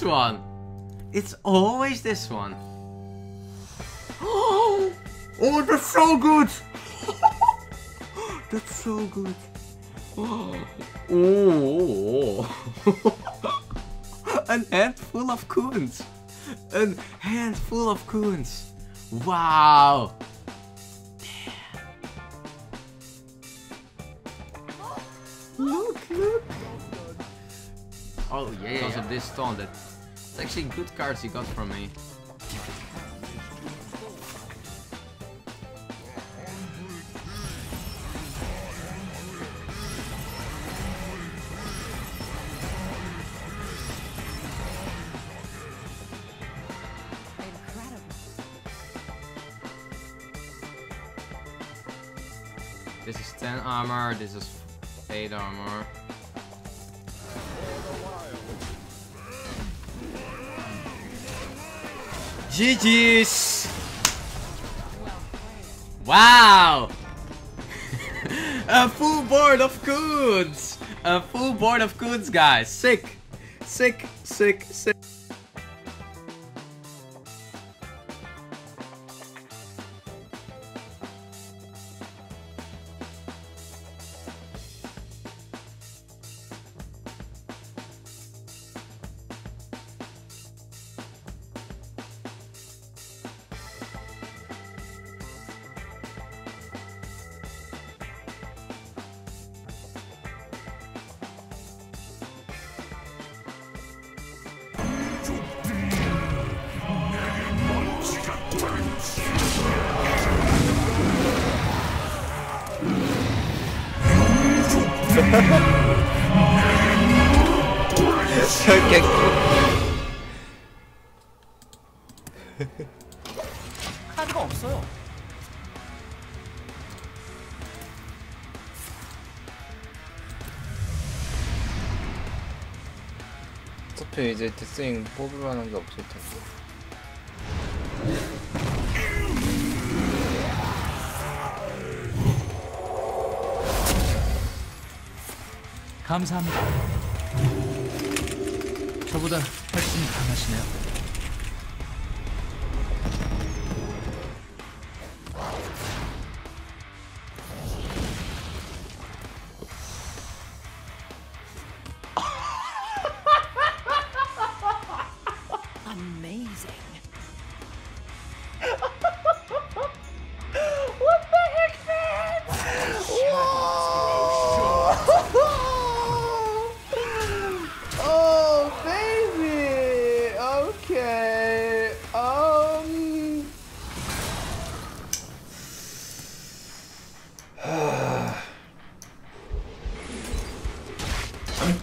this one! It's always this one. Oh, that's so good! That's so good. Oh. An handful of coins. A handful of coins. Wow. Look, look. Oh yeah. Because of this stone, that's actually good cards you got from me. This is 10 armor, this is 8 armor. GG's! Wow! A full board of coons! A full board of coons, guys! Sick! Sick, sick, sick! Okay. 카드가 없어요. 어차피 이제 데스윙 뽑을 만한 게 없을 텐데. 감사합니다. 저보다 훨씬 강하시네요. Amazing. What the heck, man?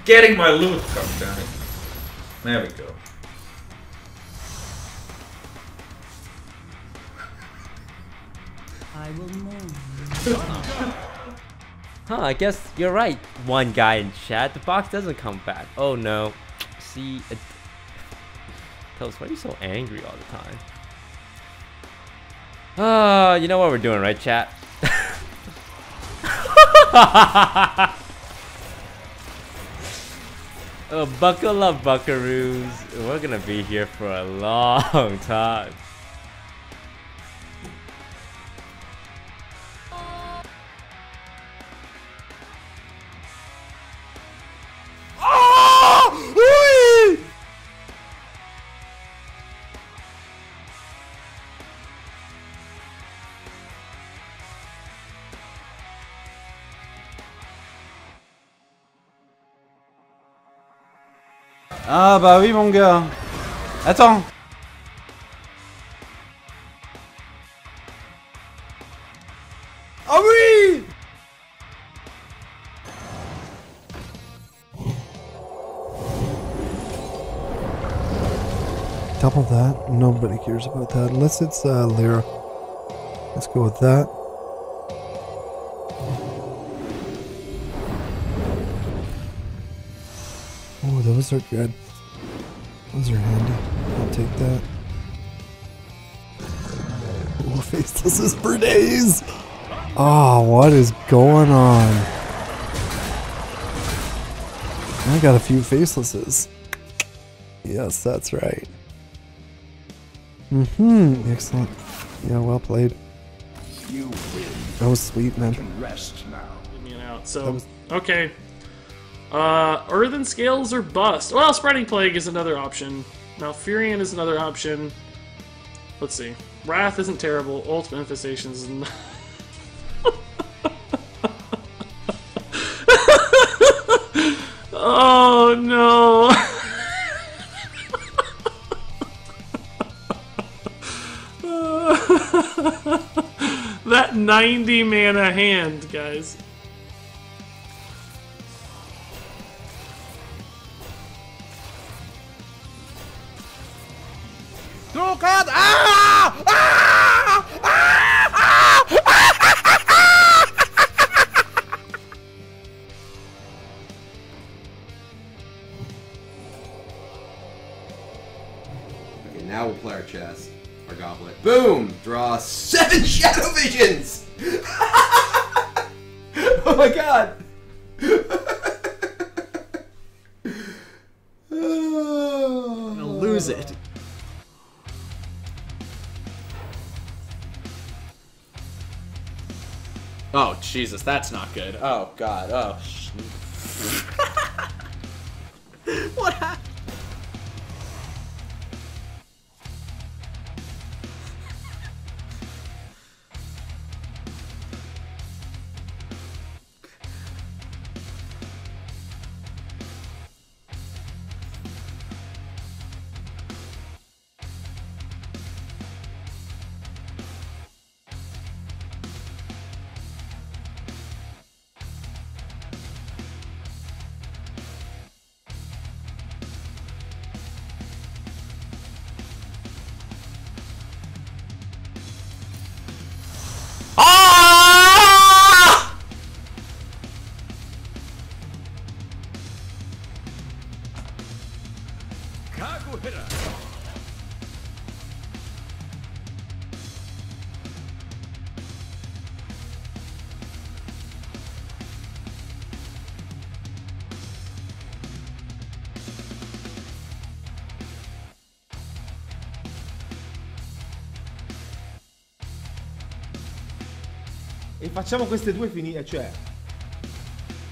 Getting my loot, goddammit. There we go. I will move. Huh, I guess you're right. One guy in chat. The box doesn't come back. Oh no. See, it tells why are you so angry all the time? You know what we're doing, right, chat? Oh, buckle up, buckaroos. We're gonna be here for a long time. Ah bah oui mon gars. Attends. Ah oui. Double that. Nobody cares about that unless it's Lyra. Let's go with that. Oh, those are good. Those are handy. I'll take that. We'll face this for days! Oh, what is going on? I got a few facelesses. Yes, that's right. Mm-hmm. Excellent. Yeah, well played. You win. That was sweet, man. Rest now. Give me an out. So, okay. Earthen Scales or bust. Well, Spreading Plague is another option. Malfurion is another option. Let's see. Wrath isn't terrible. Ultimate Infestation is not... Oh, no. That 90 mana hand, guys. Dude, God. Ah! Ah! Ah! Ah! Ah! Okay, now we'll play our chess, our goblet. Boom! Draw 7 Shadow Visions! Oh my god! I'm gonna lose it. Oh, Jesus, that's not good. Oh, God. Oh, What happened? E facciamo queste due finire, cioè...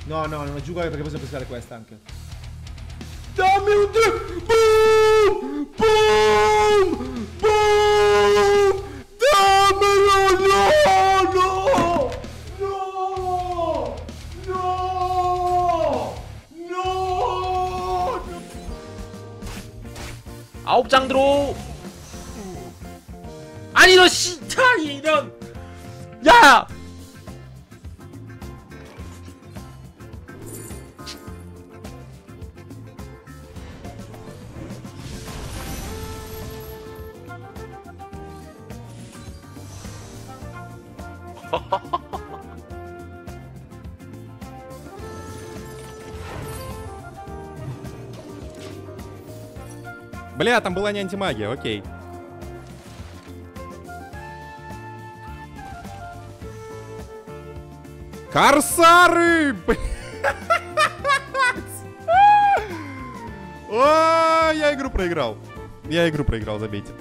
No, no, non aggiungo perché posso pescare questa anche. Dammi un due! Boom! Boom! Boom! Dammelo! No! No! No! No! No! 아홉장 들어! 아니 너 진짜 이런... 야! Бля, там была не антимагия, окей. Корсары! О, я игру проиграл. Я игру проиграл, забейте.